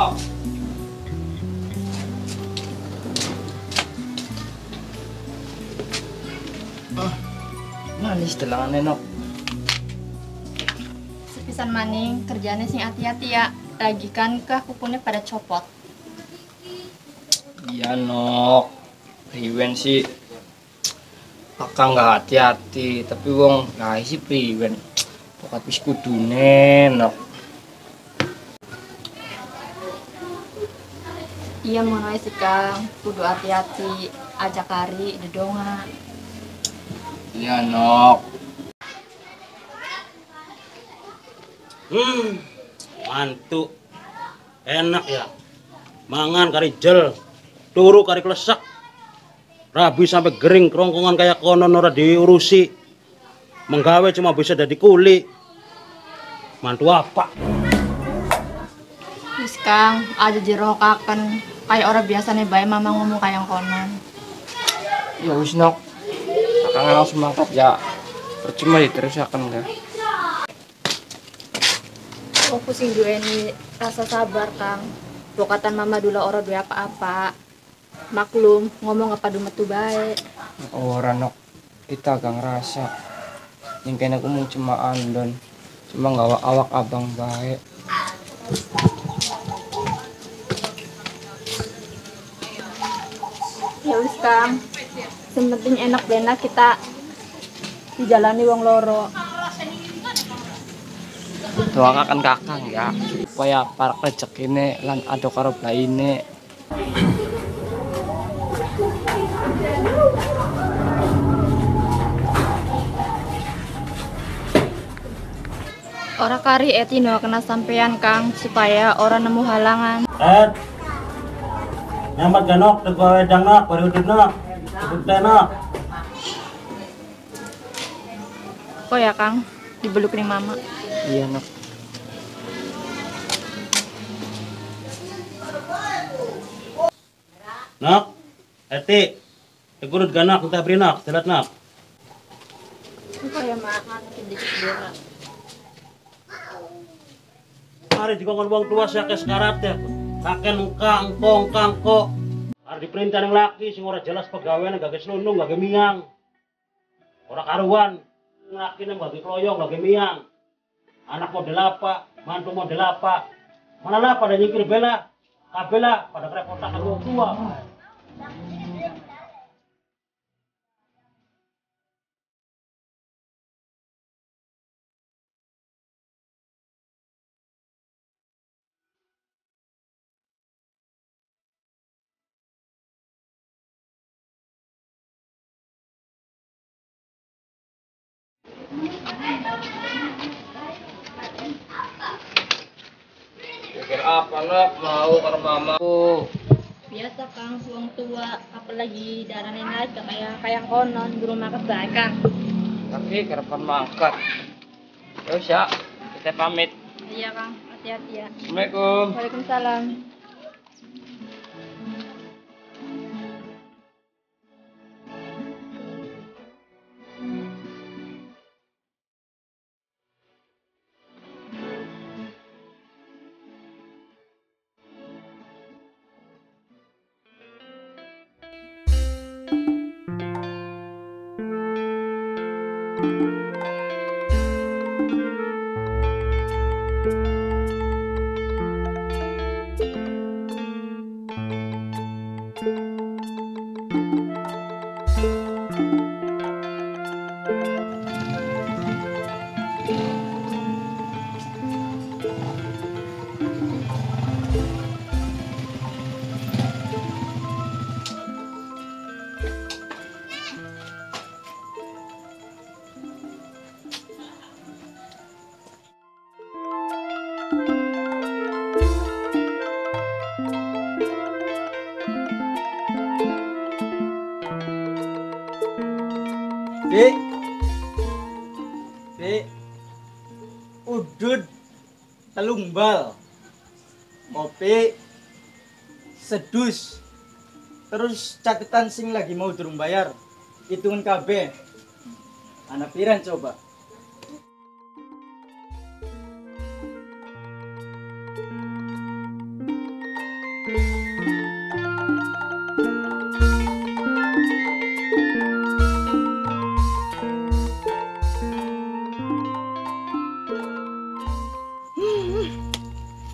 Stop. Manis telangan enak. Sepisan maning kerjanya sing hati-hati ya. Lagi kan kah kukunya pada copot. Iya nok. Priwen sih. Kakak nggak hati-hati, tapi wong nggak sih priwen. Pokat wis kudune nok. Iya mulai sih Kang, kudu hati-hati, ajak kari, dedongan. Iya nok. Mantu, enak ya. Mangan kari jel, turu kari klesak. Rabi sampai gering, kerongkongan kayak konon ora diurusi. Menggawe cuma bisa jadi kuli. Mantu apa? Kang, ada jerokakan kayak orang biasanya bayi mama ngomong kayak konan. Ya wis nok, kakak langsung mangkat ya. Percuma diterusakan enggak. Oh pusing juga ini rasa sabar Kang. Lokatan mama dulu orang dua apa-apa. Maklum ngomong apa dulu metu baik. Oh ranok, kita gang rasa. Yang kena ngomong cuma andon, cuma nggak awak abang baik. Ya wis Kang, sementing enak-enak kita dijalani wong loro. Doakan kakang ya, supaya para rezekine lan ado karo blaine. Ora kari etino kena sampean Kang, supaya ora nemu halangan. Nyamat ganok, tegak wedang nak, baru hidup nak, hidup tenak. Oh ya Kang, dibeluk nih mama. Iya nak. Nak, eti, tegurut ganak, kita beri nak, telat nak. Oh ya mak, sedikit berak. Mari juga ngomong tua saya ke sekarat ya. Kaken kangkong kangkok harus diperintah yang laki sing ora jelas pegawaian gak keslunung gak miang orang karuan laki yang gak keloyong gak miang anak model apa mantu model apa malah pada nyikir bela kabela pada kerepotakan orang tua apa nak mau karo mamaku biasa Kang suang tua apalagi darane naik kayak konon guru mangkat bae Kang tapi karepan mangkat terus ya kita pamit iya Kang hati-hati ya Assalamualaikum Waalaikumsalam Dek, udut telumbal, kopi, sedus, terus caketan sing lagi mau durung bayar, hitungan KB, anak piran coba.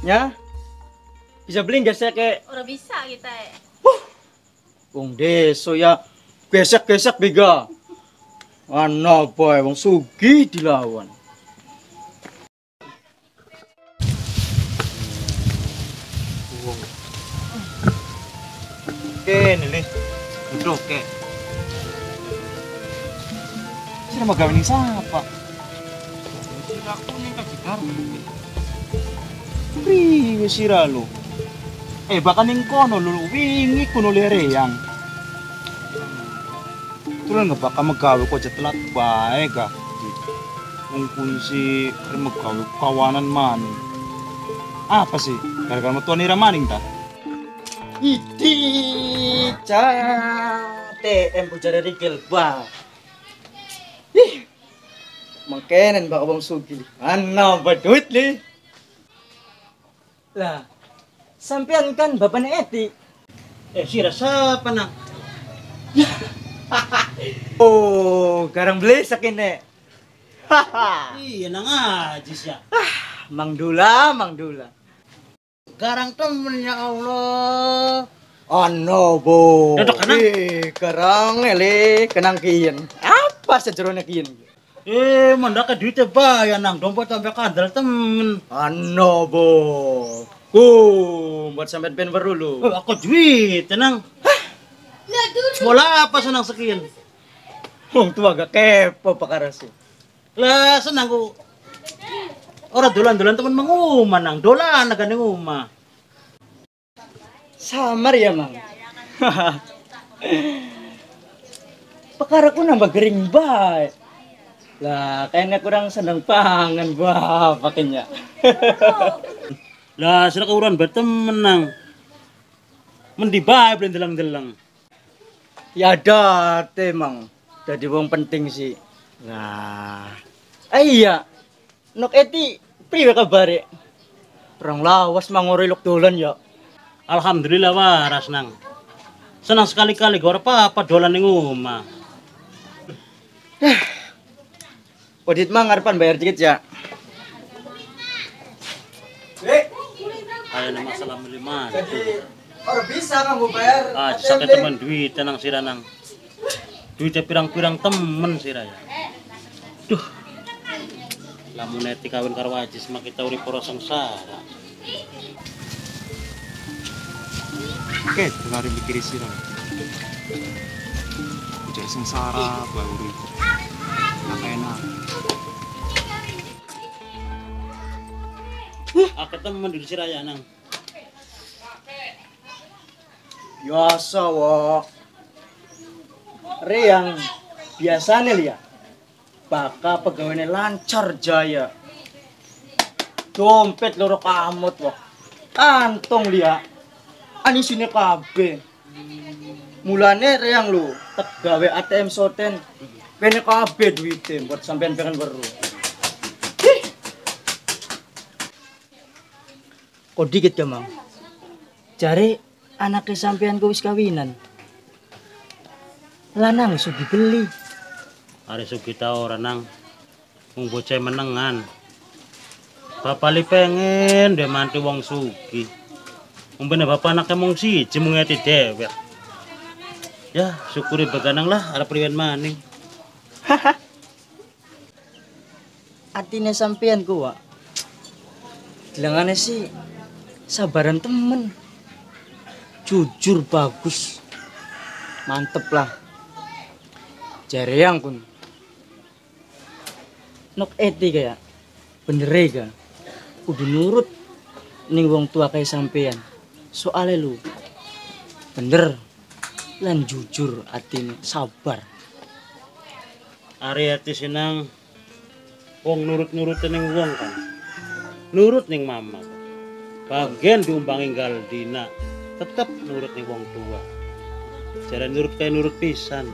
Ya? Bisa beli gesek kayak? Orang bisa kita ya. Wong deso ya gesek-gesek bega. Ana boy wong sugi dilawan. Oke, nih. Udah oke. Sira mau gawe ning sapa? Sira aku ning kajigar. Priwe sira lo? Bahkan ning kono lho wingi kono lereyang. Turun nggak bakal megawe kok aja telat bae gak. Wong kunci megawe kawanan maning. Apa sih? Gara-gara metuan ira maning ta? Idi TM bujare rikil ba. Ih. Mangkenen bak wong sugih. Ana badut li. Lah sampean kan bapaknya Eti. Sira siapa nang? Oh, garang blesak ini. Iya nang ajis ya. Mang Dula. Garang temen ya Allah. Oh no, bo. Duduk kenang. Garang ele kenang kian. Apa sejerone kian? Mandak duitnya bayar nang domba tambah kadal temen. Oh no, bo. Buat sampai ben baru lu. Aku duit, tenang. Sekolah apa senang sekian? Wong tua agak kepo perkara sih. Lah senang ku. Orang dolan-dolan temen mengumah nang dolan agak ning omah. Samar ya, Mang. Perkara ku nambah gering bae. Lah kayaknya kurang seneng pangan bapaknya. Lah sira kawuran bertemen nang mendi bae blen deleng-deleng. Ya ada temang jadi wong penting sih. Nah. Iya. Nok Eti priwe kabare? Perang lawas mangore lok dolan ya. Alhamdulillah waras nang. Senang sekali-kali gore papa dolan ning omah. Podit mang ngarepan bayar dikit ya. Ayo nama salam lima. Jadi orang bisa kamu bayar. Sakit teman duit tenang sira nang. Duitnya pirang-pirang temen sira ya. Duh. Lamun Eti kawin karo Ajis mak kita urip ora sengsara. Oke, dengar mikir sira. Ujar sengsara bae urip. Nang enak. Aku temen di Siraya nang. Biasa wo. Re yang biasane liya. Bakal pegawene lancar jaya. Dompet loro kamut wo. Kantong liya. Anisine kabeh. Mulane re yang lu tegawe ATM soten. Kene kabeh duwite buat sampean pengen weruh. Oh dikit ya Mang. Cari anak kesampean ku wis kawinan. Lanang sugi beli. Are sugi ta ora nang. Wong bocah menengan. Bapak li pengen dhe mantu wong sugi. Umpene bapak anake mung siji mung Eti dewek. Ya, syukuri beganang lah arep riyen maning. Atine sampean ku wa. Dilangane sih sabaran temen, jujur bagus, mantep lah. Jareang kun, Nok Eti kayak, benerega, kudu nurut ning wong tua kayak sampean. Soale lu, bener, lan jujur atine sabar. Ari Eti senang, wong nurut ning wong kan, nurut ning mama. Bagian diumbangi Galdina tetap nurut nih wong tua. Cara nurut kayak nurut pisan.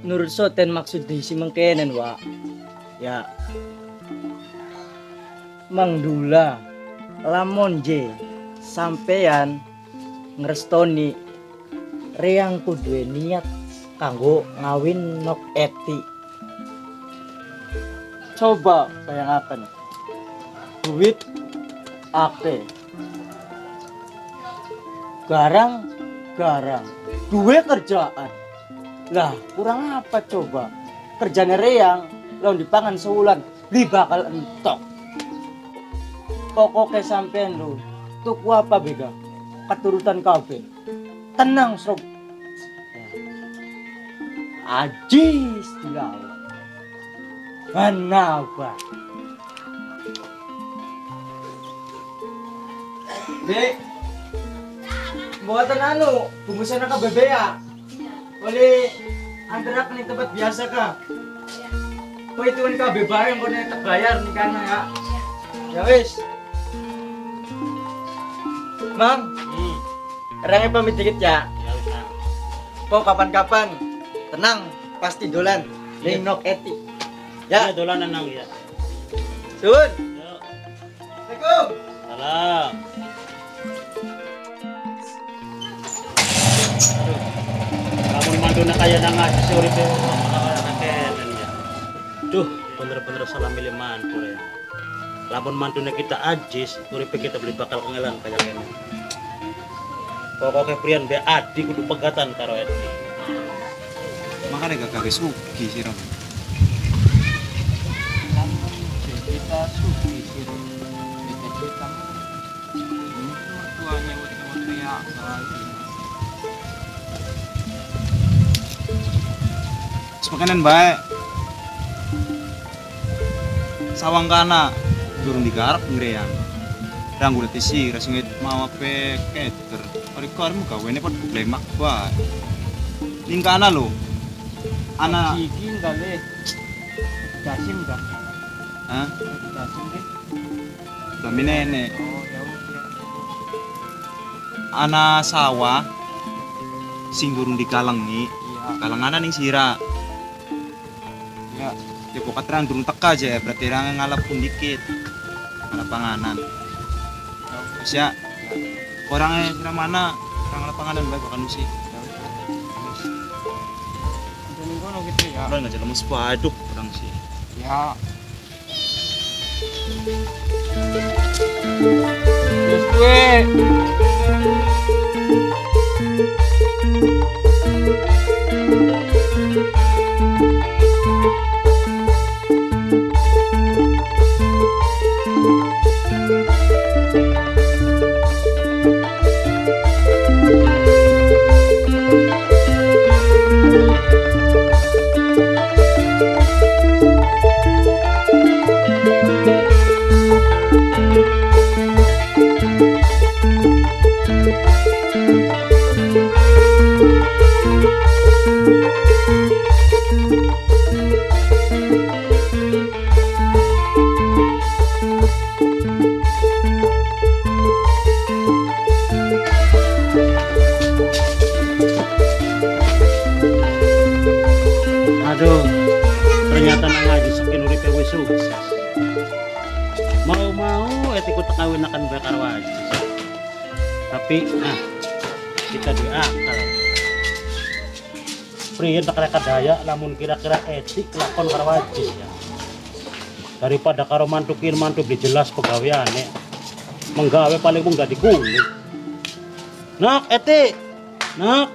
Nurut soten maksud diisi mengkenen wa. Ya. Mang Dula, lamun je sampean ngrestoni reyangku duwe niat kanggo ngawin Nok Eti. Coba bayangaken. duit akeh. Garang-garang duwe kerjaan. Lah, kurang apa coba? Kerjane reyang, lawan dipangan sewulan, li bakal entok. Pokoke sampean lho, tuku apa bega? Keturutan kabeh. Tenang, Sob. Ajis dilawan. Kenapa? Dek, buatan anu, bungkusan ke bebea. Oleh antara ke tempat biasa kah? Kau itu kan ke bebea yang kau nanti terbayar nih kan ya? Ya wis. Mang, orangnya pamit dikit ya. Kau kapan-kapan, tenang, pasti dolan. Linok etik. Ya, dolanan nang ya. Sun. Assalamualaikum. Salam. Kamu manduna kaya nang asih urip e ana kenen ya. Duh, bener-bener salam milih mantur ya. Lamun manduna kita ajis, urip kita beli bakal kengelan kaya kenen. Pokoke prian be adi kudu pegatan karo eti. Makane gak gawe sugi sira. Semakanan baik sawang kana turun di garap ngerian ranggu letisi rasungit mau ape keter orikor muka wene pot lemak baik lingkana lo anak gigi enggak le dasim enggak ah dasim le lami nenek ana sawah sing durung dikalengi ya. Kalenganan ning sira ya tepuk katerang durung teka aja berarti range ngalap pun dikit ana panganan wis ya orangnya sira mana orang lapanganan bae bakal nusi ning kono gitu ya orang aja lemes paduk orang sih ya wis kuwi akan bakar wajib tapi nah kita diakal priyen tak daya namun kira-kira etik lakon karo wajib ya. Daripada karo mantuk dijelas pegaweane menggawe paling mung gak dikulit nak etik nak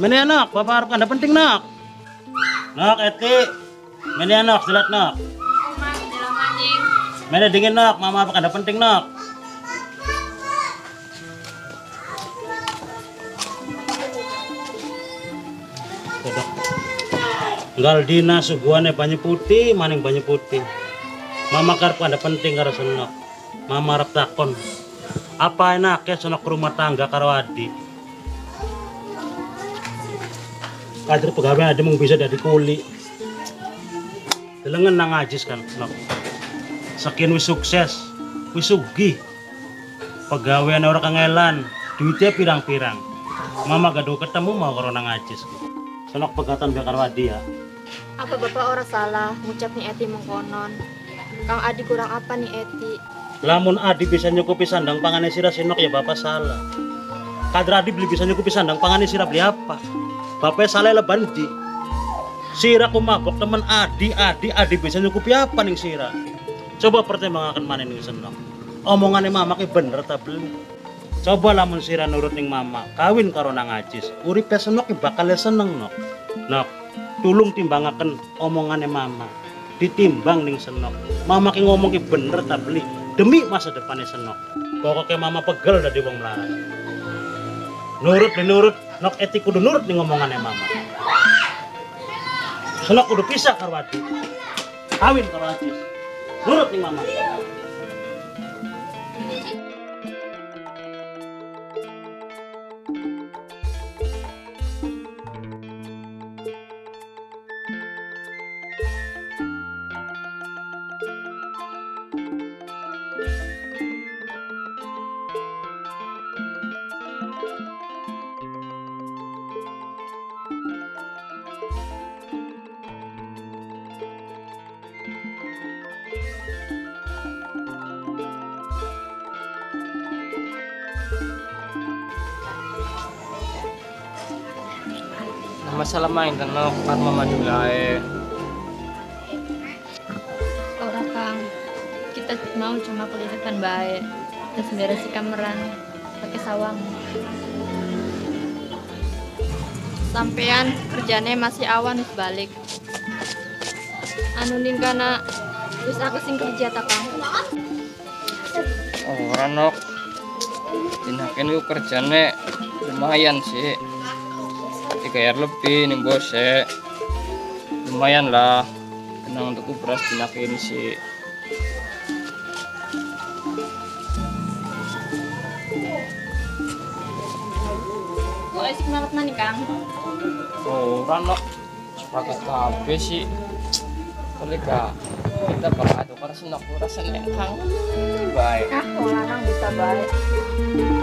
mene nak bapak arep kanda penting nak nak etik mene nak jelas nak mene dingin nak mama apa kanda penting nak Galdina suguane banyu putih maning banyu putih mama karep ada penting karo senok mama arep takon apa enake senok rumah tangga karo adi kader pegawai ade mung bisa dari kuli delengen nang ajis kan senok saking wis sukses wis sugih pegaweane ora kangelan duitnya pirang-pirang mama gaduh ketemu mau karo nang ajis senok pegatan bakar wadi ya. Apa bapak orang salah ngucapnya Eti mengkonon Kang Adi kurang apa nih Eti? Lamun Adi bisa nyukupi sandang pangan sirah senok ya bapak salah. Kadra Adi beli bisa nyukupi sandang pangan sirah beli apa? Bapak salah leban di sirah kumabok teman Adi bisa nyukupi apa nih sirah? Coba pertimbangkan maning seneng. Omongane mama ki bener ta beli. Coba lamun sira nurut ning mama, kawin karo nang Ajis, uripe senok ki bakal seneng nok. Nok, tulung timbangaken omongane mama. Ditimbang ning senok. Mama ki ngomong ki bener ta beli demi masa depane senok. Pokoke mama pegel dadi wong mlarat. Nurut nok eti kudu nurut ning omongane mama. Senok kudu pisah karo Adi. Kawin karo Ajis. Nurut nih mama. Masalah main karena karma madu lae. Orang Kang, kita mau cuma kelihatan baik. Terus beres kameran pakai sawang. Sampean kerjane masih awan wis balik. Anu ning kana wis aku sing kerja ta Kang. Ora nok. Dinaken ku kerjane lumayan sih. 3 lebih nih bos ya, lumayan lah. Kenang untukku beras dinakin sih. Kok esik malat nani Kang? Oh ranok, sepakat kabe sih. Kolega kita bakal tukar senok kurasa neng Kang. Baik. Kang, orang bisa baik.